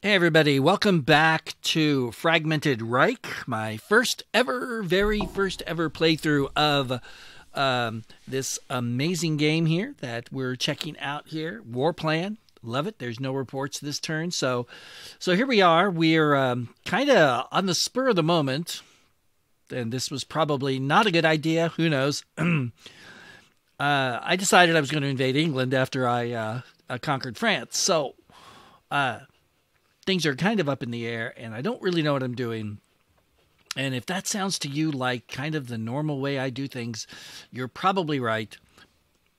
Hey everybody, welcome back to Fragmented Reich, my very first ever playthrough of this amazing game here that we're checking out here, Warplan. Love it. There's no reports this turn. So here we are. We're kind of on the spur of the moment, and this was probably not a good idea. Who knows? I decided I was going to invade England after I conquered France. So, things are kind of up in the air, and I don't really know what I'm doing. And if that sounds to you like kind of the normal way I do things, you're probably right.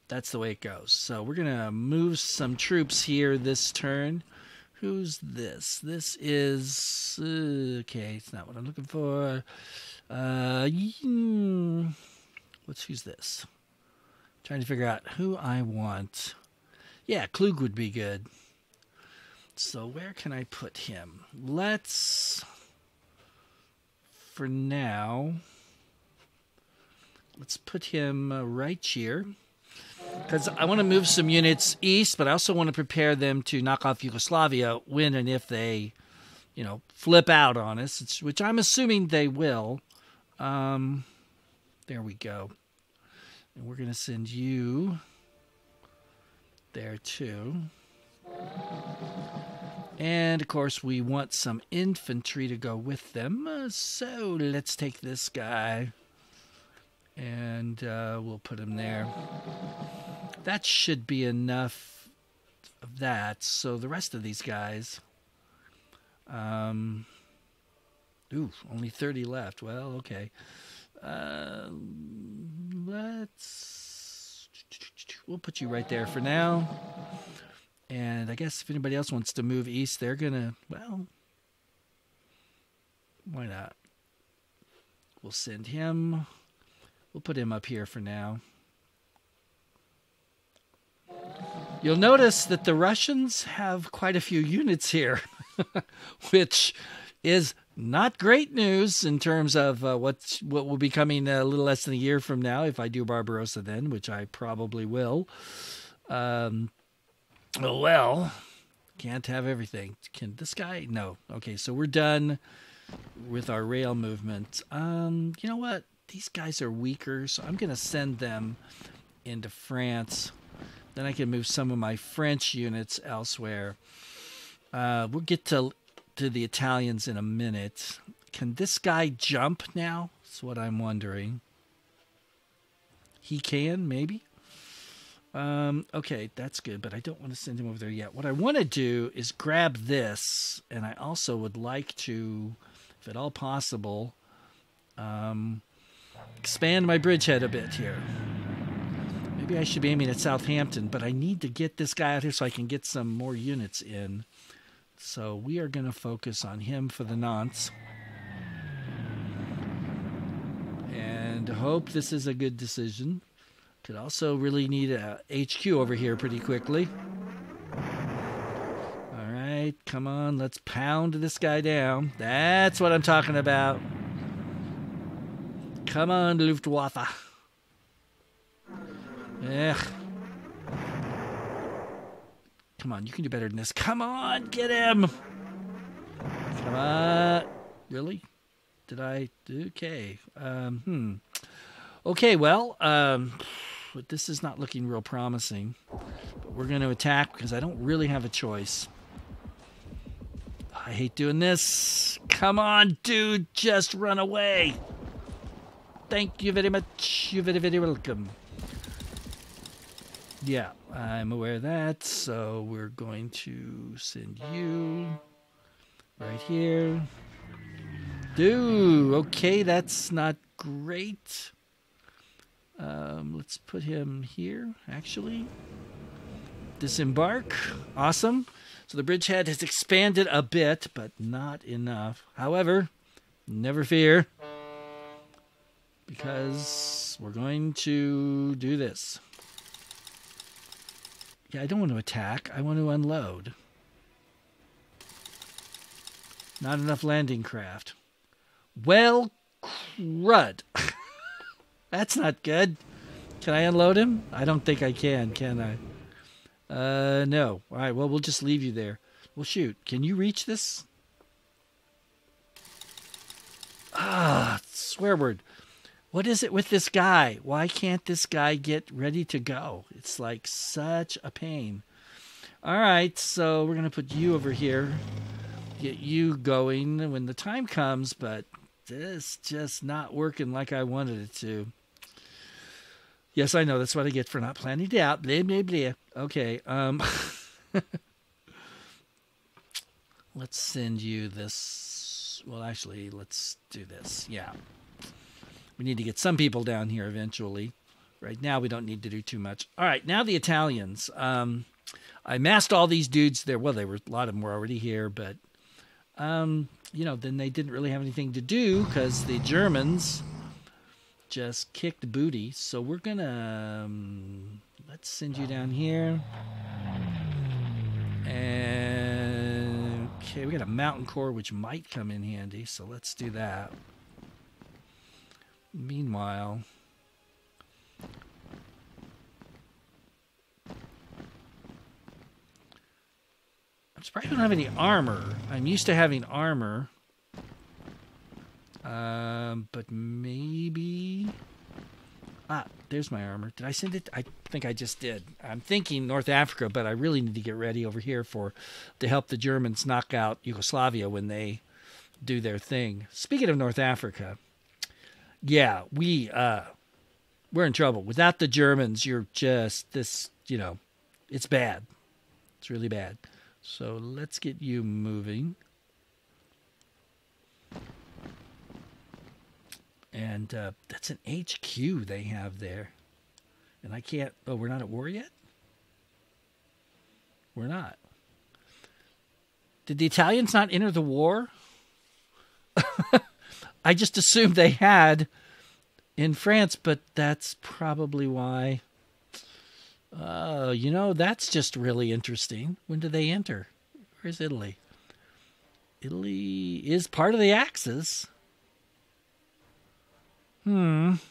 That's the way it goes. So we're going to move some troops here this turn. Who's this? This is... okay, it's not what I'm looking for. Who's this? I'm trying to figure out who I want. Yeah, Kluge would be good. So where can I put him? Let's, for now, let's put him right here, because I want to move some units east, but I also want to prepare them to knock off Yugoslavia when and if they, you know, flip out on us, which I'm assuming they will. There we go. And we're going to send you there too. And, of course, we want some infantry to go with them. So let's take this guy and we'll put him there. That should be enough of that. So the rest of these guys... ooh, only 30 left. Well, okay. Let's... we'll put you right there for now. And I guess if anybody else wants to move east, they're going to, well, why not? We'll send him. We'll put him up here for now. You'll notice that the Russians have quite a few units here, which is not great news in terms of what will be coming a little less than a year from now if I do Barbarossa then, which I probably will. Well, can't have everything. Can this guy? No. Okay, so we're done with our rail movement. You know what? These guys are weaker, so I'm going to send them into France. Then I can move some of my French units elsewhere. We'll get to the Italians in a minute. Can this guy jump now? That's what I'm wondering. He can, maybe? Okay, that's good, but I don't want to send him over there yet. What I want to do is grab this, and I also would like to, if at all possible, expand my bridgehead a bit here. Maybe I should be aiming at Southampton, but I need to get this guy out here so I can get some more units in. So we are going to focus on him for the nonce. And hope this is a good decision. Could also really need a HQ over here pretty quickly. All right, come on. Let's pound this guy down. That's what I'm talking about. Come on, Luftwaffe. Ugh. Come on, you can do better than this. Come on, get him. Come on. Really? Did I? Okay. Okay, well... but this is not looking real promising. But we're going to attack because I don't really have a choice. I hate doing this. Come on, dude. Just run away. Thank you very much. You're very, very welcome. Yeah, I'm aware of that. So we're going to send you right here. Dude, okay, that's not great. Let's put him here, actually. Disembark. Awesome. So the bridgehead has expanded a bit, but not enough. However, never fear, because we're going to do this. Yeah, I don't want to attack. I want to unload. Not enough landing craft. Well, crud. That's not good. Can I unload him? I don't think I can I? No. All right, well, we'll just leave you there. Well, shoot. Can you reach this? Ah, swear word. What is it with this guy? Why can't this guy get ready to go? It's like such a pain. All right, so we're going to put you over here. Get you going when the time comes, but this just not working like I wanted it to. Yes, I know. That's what I get for not planning it out. Blah, blah, blah. Okay. Let's send you this. Well, actually, let's do this. Yeah. We need to get some people down here eventually. Right now, we don't need to do too much. All right, now the Italians. I massed all these dudes there. Well, a lot of them were already here, but, you know, then they didn't really have anything to do because the Germans just kicked booty. So we're going to, let's send you down here. And, okay, we got a mountain corps, which might come in handy, so let's do that. Meanwhile, I'm surprised I don't have any armor. I'm used to having armor. But maybe... Ah, there's my armor. Did I send it? I think I just did. I'm thinking North Africa, but I really need to get ready over here to help the Germans knock out Yugoslavia when they do their thing. Speaking of North Africa... Yeah, we're in trouble. Without the Germans, you're just this, you know, it's bad. It's really bad. So let's get you moving. And that's an HQ they have there. And I can't, oh, we're not at war yet? We're not. Did the Italians not enter the war? I just assumed they had in France, but that's probably why. You know, that's just really interesting. When do they enter? Where's Italy? Italy is part of the Axis. Okay.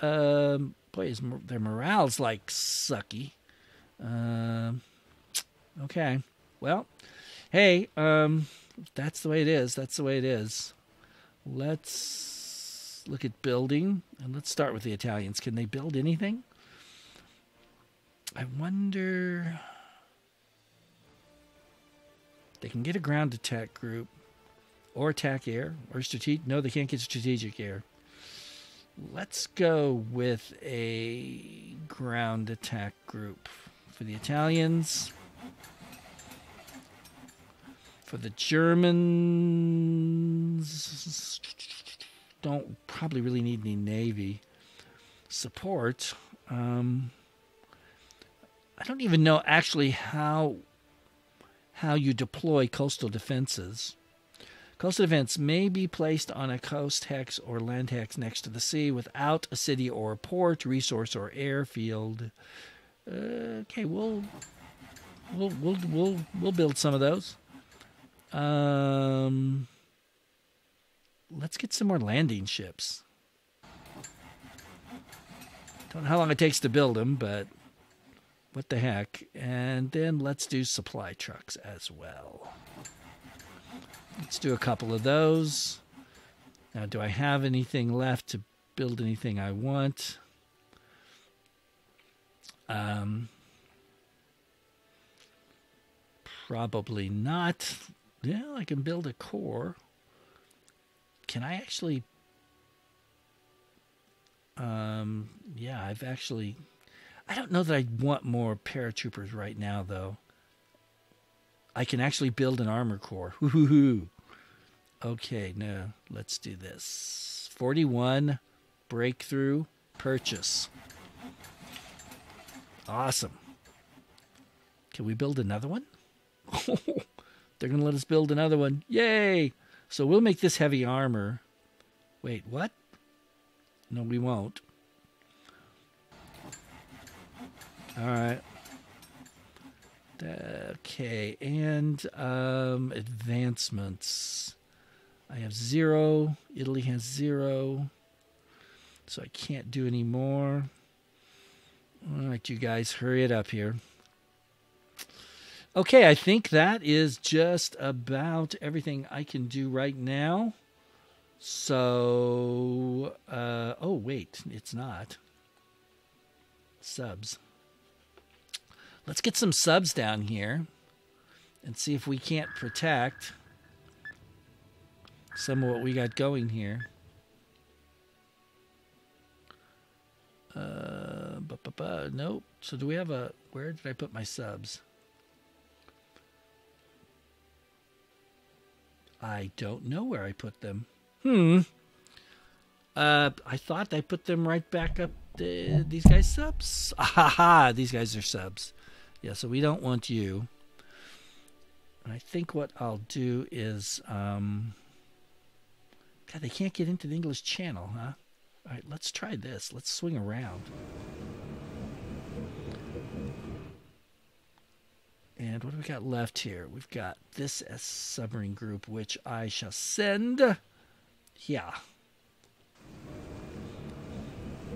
Boy, their morale's like sucky. Okay. Well... Hey, that's the way it is. That's the way it is. Let's look at building, and let's start with the Italians. Can they build anything? I wonder... They can get a ground attack group, or attack air, or strategic... No, they can't get strategic air. Let's go with a ground attack group for the Italians... For the Germans, don't probably really need any Navy support. I don't even know actually how you deploy coastal defenses. Coastal defense may be placed on a coast hex or land hex next to the sea without a city or a port, resource, or airfield. Okay, we'll build some of those. Let's get some more landing ships. Don't know how long it takes to build them, but what the heck. And then let's do supply trucks as well. Let's do a couple of those. Now, do I have anything left to build anything I want? Probably not. Yeah, I can build a core. Can I actually... yeah, I've actually... I don't know that I want more paratroopers right now, though. I can actually build an armor core. Woo-hoo-hoo. Okay, no, let's do this. 41, breakthrough, purchase. Awesome. Can we build another one? They're going to let us build another one. Yay! So we'll make this heavy armor. Wait, what? No, we won't. All right. Okay, and advancements. I have 0. Italy has 0. So I can't do any more. All right, you guys, hurry it up here. Okay, I think that is just about everything I can do right now. So, oh, wait, it's not. Subs. Let's get some subs down here and see if we can't protect some of what we got going here. Nope. So do we have a... Where did I put my subs? I don't know where I put them. I thought I put them right back up. These guys subs? Aha! These guys are subs. Yeah, so we don't want you. And I think what I'll do is... God, they can't get into the English channel, huh? All right, let's try this. Let's swing around. And what do we got left here? We've got this submarine group, which I shall send. Yeah.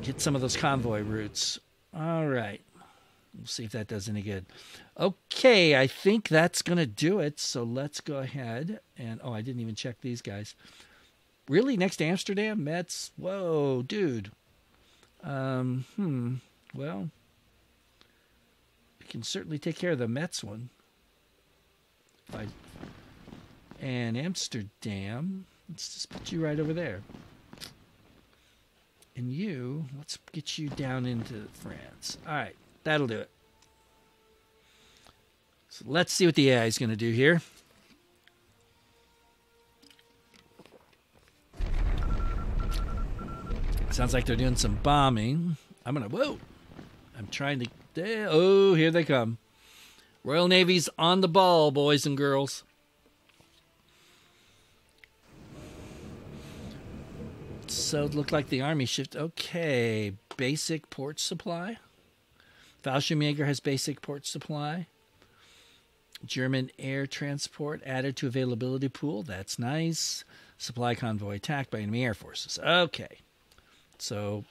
Get some of those convoy routes. All right. We'll see if that does any good. Okay, I think that's going to do it. So let's go ahead and... Oh, I didn't even check these guys. Really? Next to Amsterdam? That's... Whoa, dude. Well, we can certainly take care of the Metz one. And Amsterdam. Let's just put you right over there. And you, let's get you down into France. All right, that'll do it. So let's see what the AI is going to do here. Sounds like they're doing some bombing. I'm going to... Whoa! I'm trying to... Oh, here they come. Royal Navy's on the ball, boys and girls. So it looked like the army shift. Okay. Basic port supply. Falschmierger has basic port supply. German air transport added to availability pool. That's nice. Supply convoy attacked by enemy air forces. Okay. So,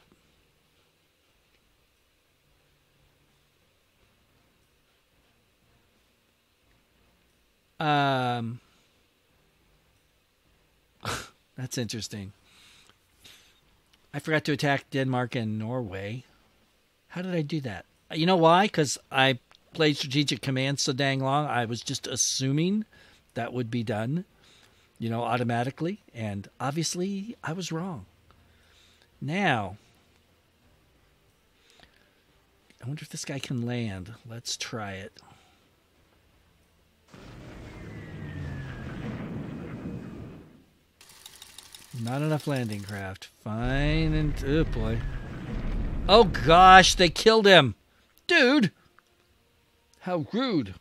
that's interesting. I forgot to attack Denmark and Norway. How did I do that? You know why? Because I played Strategic Command so dang long, I was just assuming that would be done, you know, automatically. And obviously, I was wrong. Now, I wonder if this guy can land. Let's try it. Not enough landing craft. Fine and... Oh, boy. Oh, gosh, they killed him. Dude! How rude.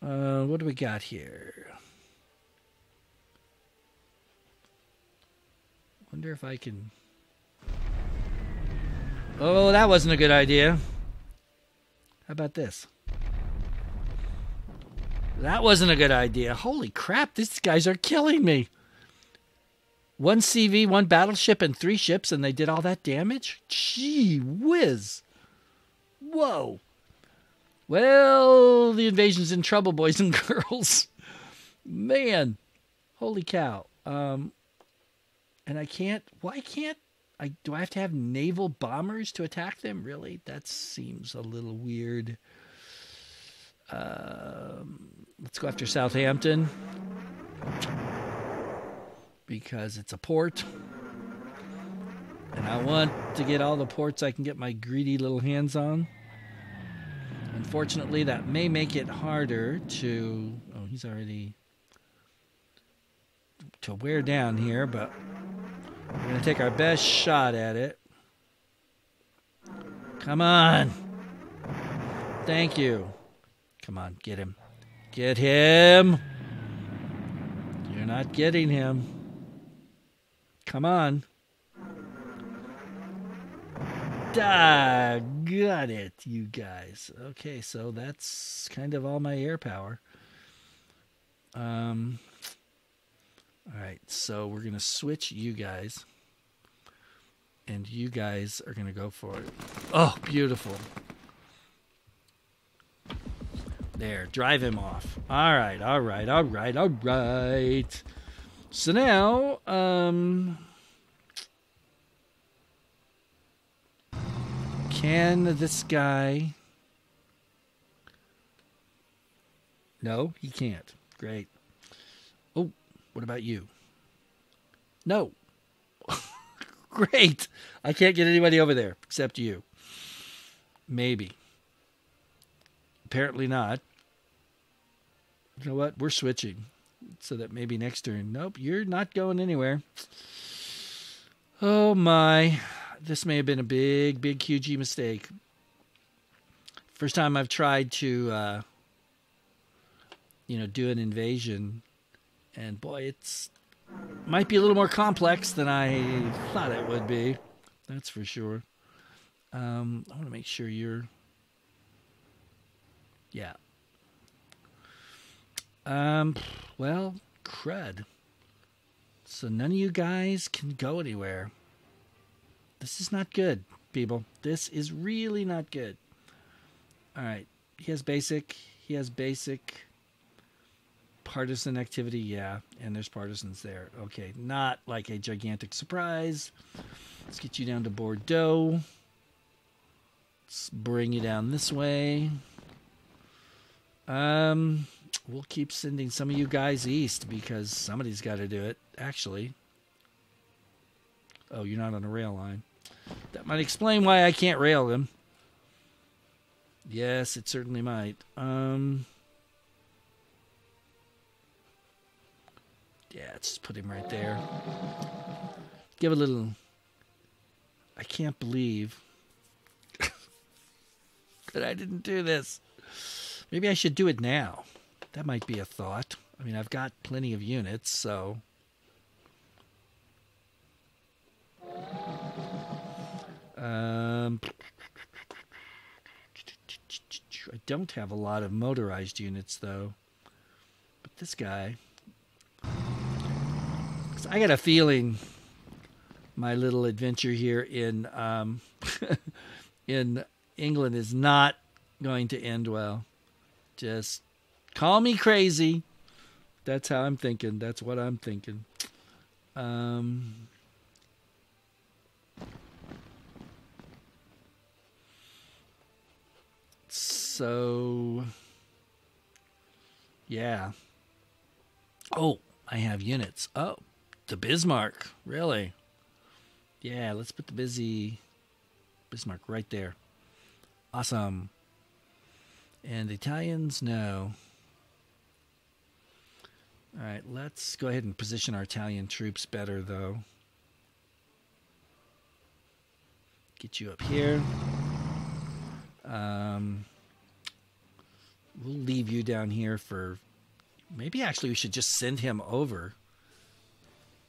What do we got here? Wonder if I can... Oh, that wasn't a good idea. How about this? That wasn't a good idea. Holy crap, these guys are killing me. One CV, one battleship, and 3 ships, and they did all that damage? Gee whiz. Whoa. Well, the invasion's in trouble, boys and girls. Man. Holy cow. And I can't... Why can't... do I have to have naval bombers to attack them? Really? That seems a little weird. Let's go after Southampton. Because it's a port. And I want to get all the ports I can get my greedy little hands on. Unfortunately, that may make it harder to... Oh, he's already... to wear down here, but... We're going to take our best shot at it. Come on. Thank you. Come on, get him. Get him. You're not getting him. Come on. Got it, you guys. Okay, so that's kind of all my air power. All right, so we're going to switch you guys. And you guys are going to go for it. Oh, beautiful. There, drive him off. All right. So now, can this guy... No, he can't. Great. Oh, what about you? No. Great. I can't get anybody over there except you. Maybe. Apparently not. You know what? We're switching so that maybe next turn. Nope, you're not going anywhere. Oh, my. This may have been a big, big QG mistake. First time I've tried to, you know, do an invasion. And, boy, it's might be a little more complex than I thought it would be. That's for sure. I want to make sure you're... Yeah. Well, crud. So none of you guys can go anywhere. This is not good, people. This is really not good. All right. He has basic. He has basic partisan activity. Yeah. And there's partisans there. Okay. Not like a gigantic surprise. Let's get you down to Bordeaux. Let's bring you down this way. We'll keep sending some of you guys east because somebody's got to do it, actually. Oh, you're not on a rail line. That might explain why I can't rail them. Yes, it certainly might. Yeah, let's just put him right there. Give a little... I can't believe that I didn't do this. Maybe I should do it now. That might be a thought. I mean, I've got plenty of units, so... I don't have a lot of motorized units, though. But this guy... 'Cause I got a feeling my little adventure here in, in England is not going to end well. Just call me crazy. That's how I'm thinking. That's what I'm thinking. So, yeah. Oh, I have units. Oh, the Bismarck. Really? Yeah, let's put the Bismarck right there. Awesome. And the Italians, no. All right, let's go ahead and position our Italian troops better, though. Get you up here. We'll leave you down here for... Maybe actually we should just send him over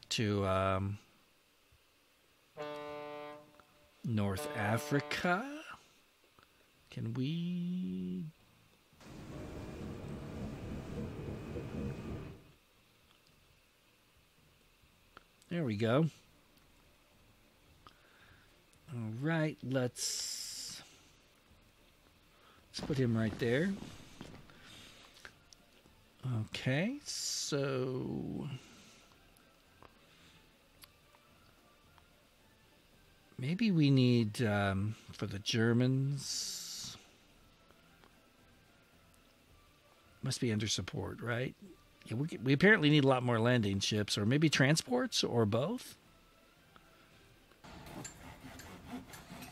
to North Africa. Can we... There we go. All right, let's put him right there. Okay, so maybe we need for the Germans, must be under support, right? Yeah, we apparently need a lot more landing ships, or maybe transports, or both.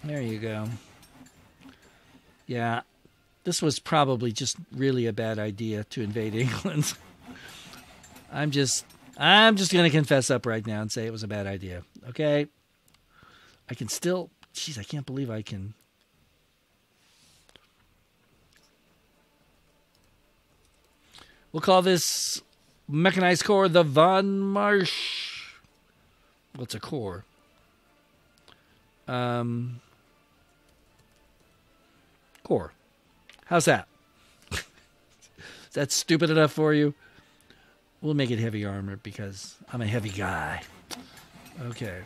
There you go. Yeah, this was probably just really a bad idea to invade England. I'm just gonna confess up right now and say it was a bad idea. Okay, I can still. Jeez, I can't believe I can. We'll call this mechanized corps the Von Marsch. Well, it's a corps. Corps. How's that? Is that stupid enough for you? We'll make it heavy armor because I'm a heavy guy. Okay.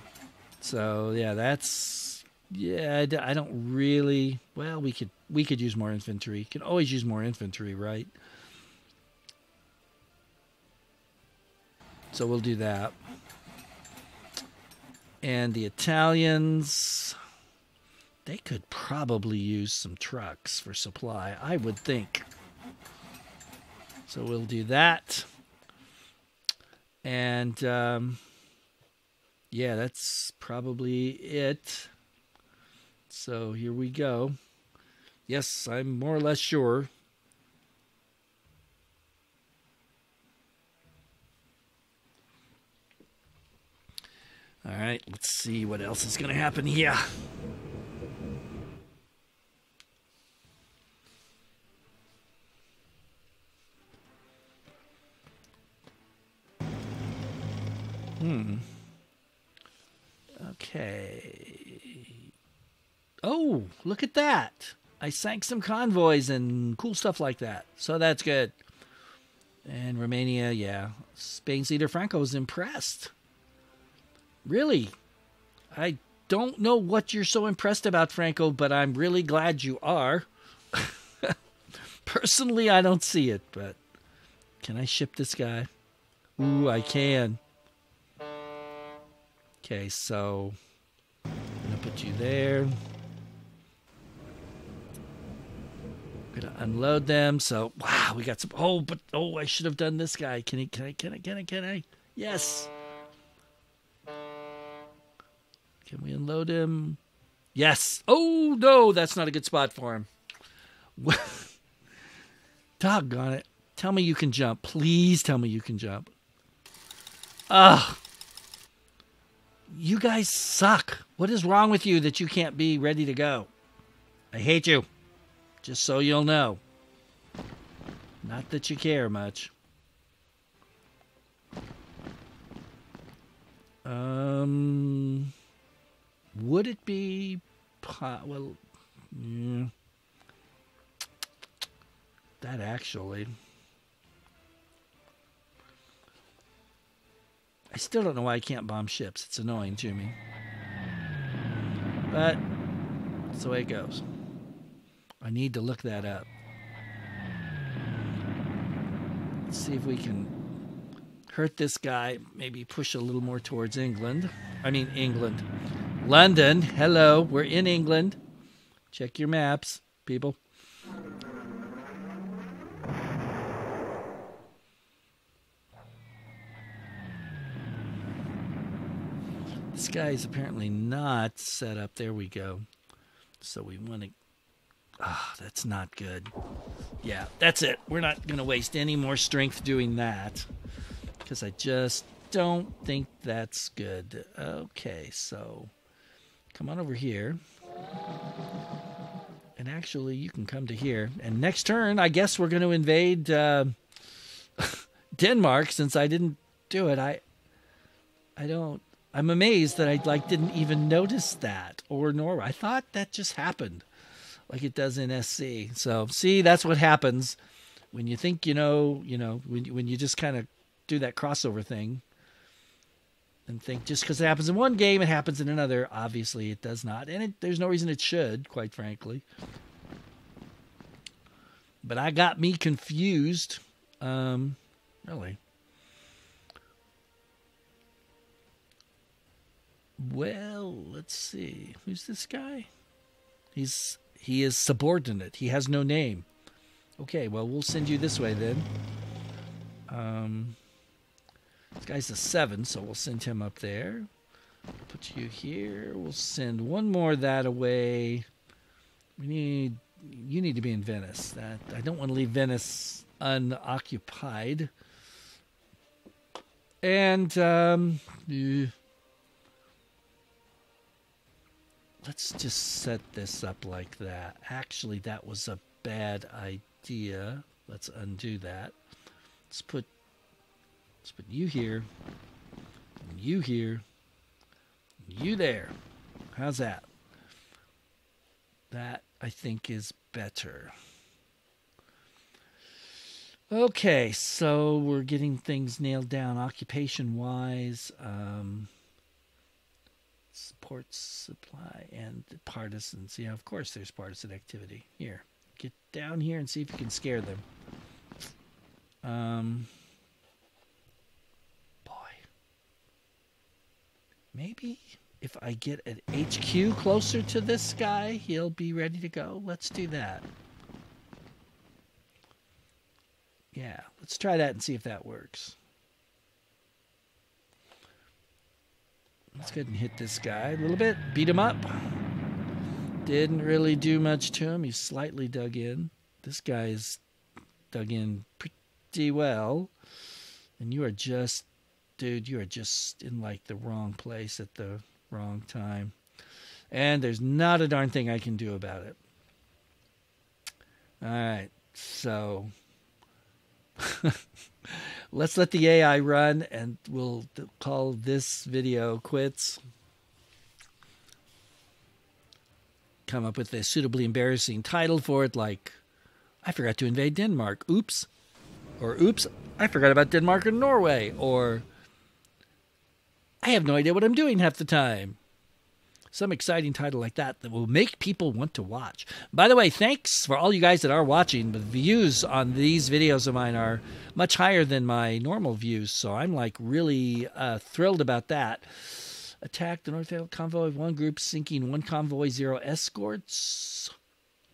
So, yeah, that's Yeah, I don't really. Well, we could use more infantry. Can always use more infantry, right? So we'll do that. And the Italians, they could probably use some trucks for supply, I would think. So we'll do that. And yeah, that's probably it. So here we go. Yes, I'm more or less sure. All right, let's see what else is going to happen here. Okay. Oh, look at that. I sank some convoys and cool stuff like that. So that's good. And Romania, yeah. Spain's leader Franco is impressed. Really? I don't know what you're so impressed about, Franco, but I'm really glad you are. Personally, I don't see it, but can I ship this guy? Ooh, I can. Okay, so I'm going to put you there. I'm going to unload them. So, wow, we got some. Oh, but, oh, I should have done this guy. Can I? Yes. Can we unload him? Yes. Oh, no, that's not a good spot for him. Doggone it. Tell me you can jump. Please tell me you can jump. Ugh. You guys suck. What is wrong with you that you can't be ready to go? I hate you. Just so you'll know. Not that you care much. Would it be... well, yeah. That actually... I still don't know why I can't bomb ships. It's annoying to me. But that's the way it goes. I need to look that up. Let's see if we can hurt this guy. Maybe push a little more towards England. I mean, England. London, hello, we're in England. Check your maps, people. This guy's apparently not set up. There we go. So we want to... Ah, oh, that's not good. Yeah, that's it. We're not going to waste any more strength doing that. Because I just don't think that's good. Okay, so... Come on over here. And actually, you can come to here. And next turn, I guess we're going to invade Denmark, since I didn't do it. I don't... I'm amazed that I didn't even notice that. Or Norway. I thought that just happened. Like it does in SC. So, see, that's what happens when you think you know, when you just kind of do that crossover thing. And think just because it happens in one game, it happens in another. Obviously, it does not. And there's no reason it should, quite frankly. But I got me confused. Really. Well, let's see. Who's this guy? He is subordinate. He has no name. Okay, well, we'll send you this way then. This guy's a 7, so we'll send him up there. Put you here. We'll send one more that away. You need to be in Venice. I don't want to leave Venice unoccupied. And let's just set this up like that. Actually, that was a bad idea. Let's undo that. Let's put you here, and you here, and you there. How's that? That, I think, is better. Okay, so we're getting things nailed down occupation-wise. Support, supply, and partisans. Yeah, of course there's partisan activity. Here, get down here and see if you can scare them. Boy. Maybe if I get an HQ closer to this guy, he'll be ready to go. Let's do that. Yeah, let's try that and see if that works. Let's go ahead and hit this guy a little bit. Beat him up. Didn't really do much to him. He's slightly dug in. This guy's dug in pretty well. And you are just... Dude, you are just in, like, the wrong place at the wrong time. And there's not a darn thing I can do about it. All right, so... Let's let the AI run, and we'll call this video quits. Come up with a suitably embarrassing title for it, like, I forgot to invade Denmark. Oops. Or, oops, I forgot about Denmark and Norway. Or, I have no idea what I'm doing half the time. Some exciting title like that that will make people want to watch. By the way, thanks for all you guys that are watching. The views on these videos of mine are much higher than my normal views, so I'm like really thrilled about that. Attack the North Atlantic convoy of one group, sinking one convoy, 0 escorts.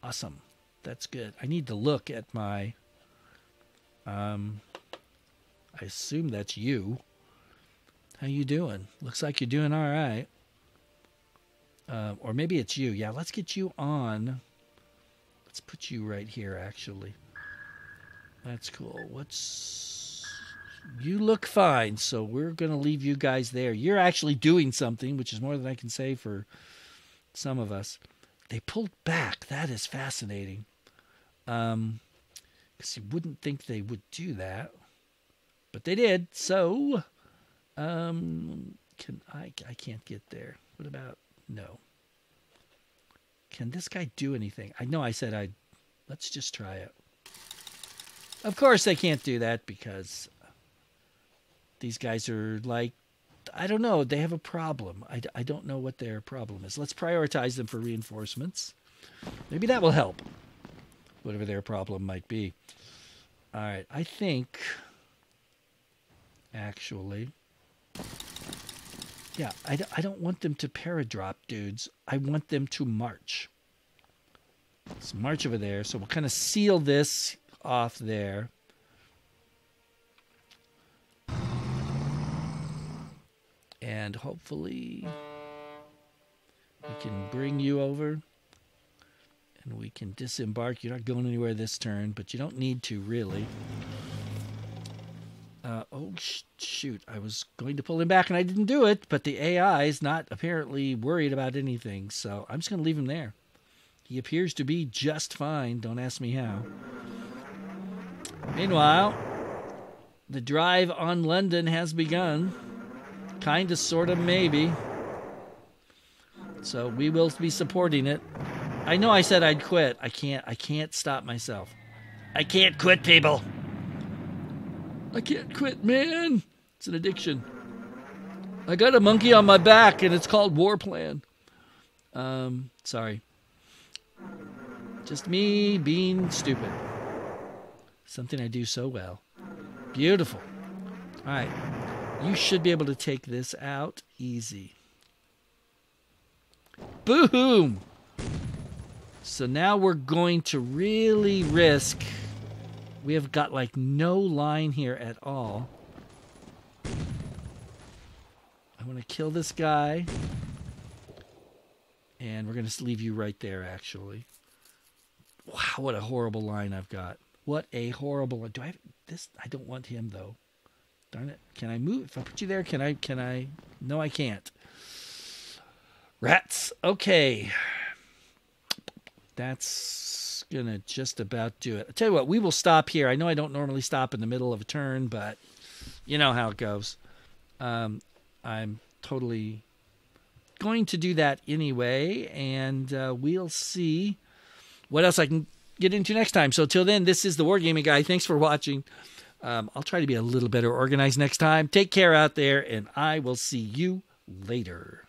Awesome. That's good. I need to look at my... I assume that's you. How you doing? Looks like you're doing all right. Or maybe it's you. Yeah, let's get you on. Let's put you right here, actually. That's cool. What's... You look fine, so we're going to leave you guys there. You're actually doing something, which is more than I can say for some of us. They pulled back. That is fascinating. 'Cause you wouldn't think they would do that. But they did, so... I can't get there. What about... No. Can this guy do anything? I know I said I'd... Let's just try it. Of course they can't do that because these guys are like... I don't know. They have a problem. I don't know what their problem is. Let's prioritize them for reinforcements. Maybe that will help. Whatever their problem might be. All right. I think... Actually... Yeah, I don't want them to paradrop, dudes. I want them to march. Let's march over there. So we'll kind of seal this off there. And hopefully we can bring you over. And we can disembark. You're not going anywhere this turn, but you don't need to, really. Oh, shoot. I was going to pull him back, and I didn't do it, but the AI is not apparently worried about anything, so I'm just going to leave him there. He appears to be just fine. Don't ask me how. Meanwhile, the drive on London has begun. Kind of, sort of, maybe. So we will be supporting it. I know I said I'd quit. I can't stop myself. I can't quit, people. I can't quit, man. It's an addiction. I got a monkey on my back, and it's called Warplan. Sorry. Just me being stupid. Something I do so well. Beautiful. All right. You should be able to take this out easy. Boom! So now we're going to really risk... We have got, like, no line here at all. I'm going to kill this guy. And we're going to leave you right there, actually. Wow, what a horrible line I've got. What a horrible line. Do I have this? I don't want him, though. Darn it. Can I move? If I put you there, can I? No, I can't. Rats. Okay. That's... gonna just about do it. I'll tell you what, we will stop here. I know I don't normally stop in the middle of a turn, but you know how it goes. I'm totally going to do that anyway, and we'll see what else I can get into next time. So till then, this is the Wargaming Guy. Thanks for watching. I'll try to be a little better organized next time. Take care out there, and I will see you later.